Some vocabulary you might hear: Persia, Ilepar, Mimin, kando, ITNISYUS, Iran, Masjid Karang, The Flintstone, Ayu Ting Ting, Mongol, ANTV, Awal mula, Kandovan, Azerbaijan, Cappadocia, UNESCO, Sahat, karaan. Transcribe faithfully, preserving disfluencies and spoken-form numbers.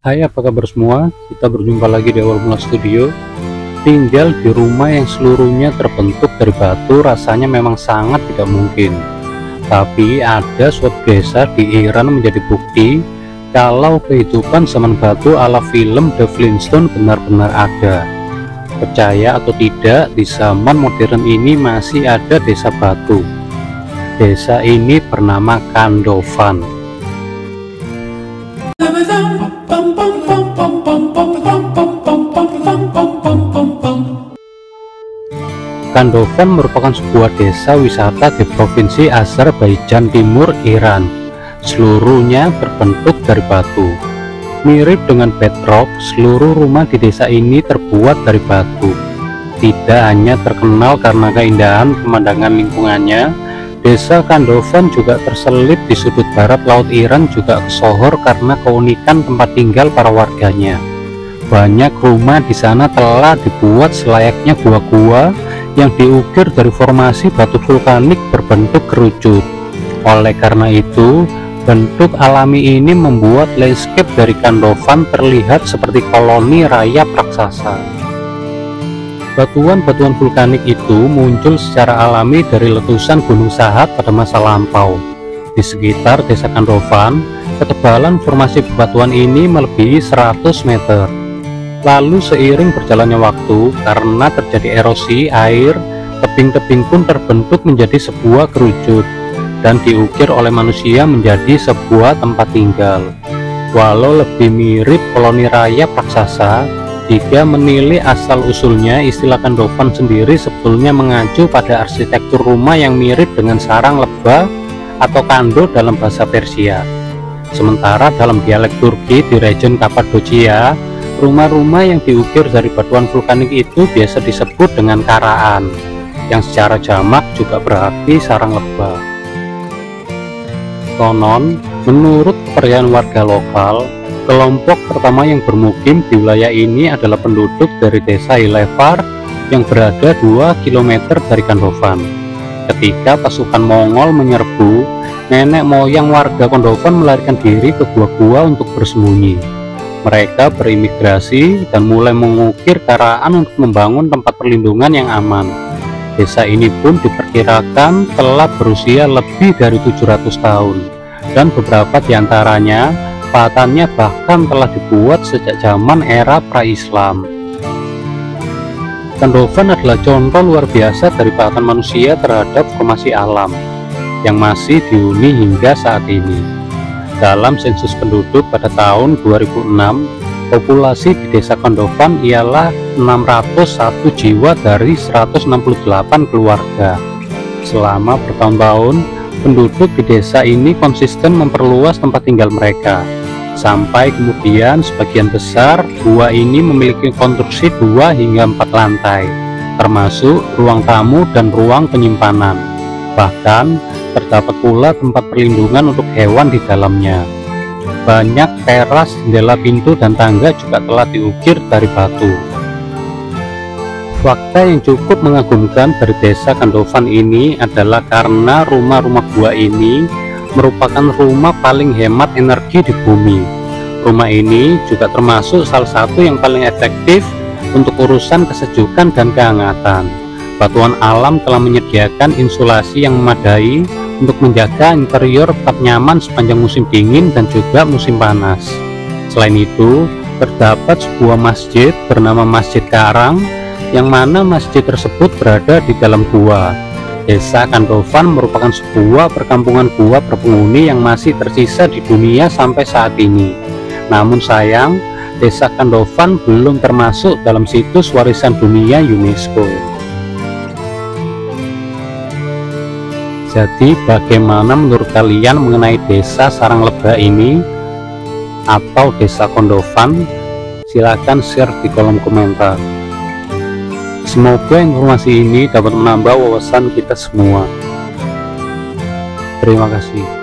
Hai, apa kabar semua? Kita berjumpa lagi di Awal Mula Studio. Tinggal di rumah yang seluruhnya terbentuk dari batu rasanya memang sangat tidak mungkin. Tapi ada suatu desa di Iran menjadi bukti kalau kehidupan zaman batu ala film The Flintstone benar-benar ada. Percaya atau tidak, di zaman modern ini masih ada desa batu. Desa ini bernama Kandovan. Kandovan merupakan sebuah desa wisata di provinsi Azerbaijan Timur, Iran. Seluruhnya terbentuk dari batu. Mirip dengan bedrock, seluruh rumah di desa ini terbuat dari batu. Tidak hanya terkenal karena keindahan pemandangan lingkungannya, desa Kandovan juga terselip di sudut barat laut Iran juga tersohor karena keunikan tempat tinggal para warganya. Banyak rumah di sana telah dibuat selayaknya gua-gua yang diukir dari formasi batu vulkanik berbentuk kerucut. Oleh karena itu, bentuk alami ini membuat landscape dari Kandovan terlihat seperti koloni rayap raksasa. Batuan-batuan vulkanik itu muncul secara alami dari letusan gunung Sahat pada masa lampau. Di sekitar desa Kandovan, ketebalan formasi bebatuan ini melebihi seratus meter. Lalu seiring berjalannya waktu, karena terjadi erosi air, tebing-tebing pun terbentuk menjadi sebuah kerucut dan diukir oleh manusia menjadi sebuah tempat tinggal. Walau lebih mirip koloni rayap raksasa, jika menilai asal-usulnya, istilah Kandovan sendiri sebetulnya mengacu pada arsitektur rumah yang mirip dengan sarang lebah atau kando dalam bahasa Persia. Sementara dalam dialek Turki di region Cappadocia, rumah-rumah yang diukir dari batuan vulkanik itu biasa disebut dengan karaan, yang secara jamak juga berarti sarang lebah. Konon, menurut kepercayaan warga lokal, kelompok pertama yang bermukim di wilayah ini adalah penduduk dari desa Ilepar yang berada dua kilometer dari Kandovan. Ketika pasukan Mongol menyerbu, nenek moyang warga Kandovan melarikan diri ke gua-gua untuk bersembunyi. Mereka berimigrasi dan mulai mengukir karaan untuk membangun tempat perlindungan yang aman. Desa ini pun diperkirakan telah berusia lebih dari tujuh ratus tahun, dan beberapa diantaranya patannya bahkan telah dibuat sejak zaman era pra-Islam. Kandovan adalah contoh luar biasa dari patan manusia terhadap formasi alam yang masih dihuni hingga saat ini. Dalam sensus penduduk pada tahun dua ribu enam, populasi di desa Kandovan ialah enam ratus satu jiwa dari seratus enam puluh delapan keluarga. Selama bertahun-tahun, penduduk di desa ini konsisten memperluas tempat tinggal mereka. Sampai kemudian sebagian besar gua ini memiliki konstruksi dua hingga empat lantai, termasuk ruang tamu dan ruang penyimpanan. Bahkan, terdapat pula tempat perlindungan untuk hewan di dalamnya. Banyak teras, jendela, pintu, dan tangga juga telah diukir dari batu. Fakta yang cukup mengagumkan dari desa Kandovan ini adalah karena rumah-rumah gua ini merupakan rumah paling hemat energi di bumi. Rumah ini juga termasuk salah satu yang paling efektif untuk urusan kesejukan dan kehangatan. Batuan alam telah menyediakan insulasi yang memadai untuk menjaga interior tetap nyaman sepanjang musim dingin dan juga musim panas. Selain itu, terdapat sebuah masjid bernama Masjid Karang, yang mana masjid tersebut berada di dalam gua. Desa Kandovan merupakan sebuah perkampungan gua berpenghuni yang masih tersisa di dunia sampai saat ini. Namun sayang, desa Kandovan belum termasuk dalam situs warisan dunia UNESCO. Jadi, bagaimana menurut kalian mengenai desa sarang lebah ini atau desa Kandovan? Silahkan share di kolom komentar. Semoga informasi ini dapat menambah wawasan kita semua. Terima kasih.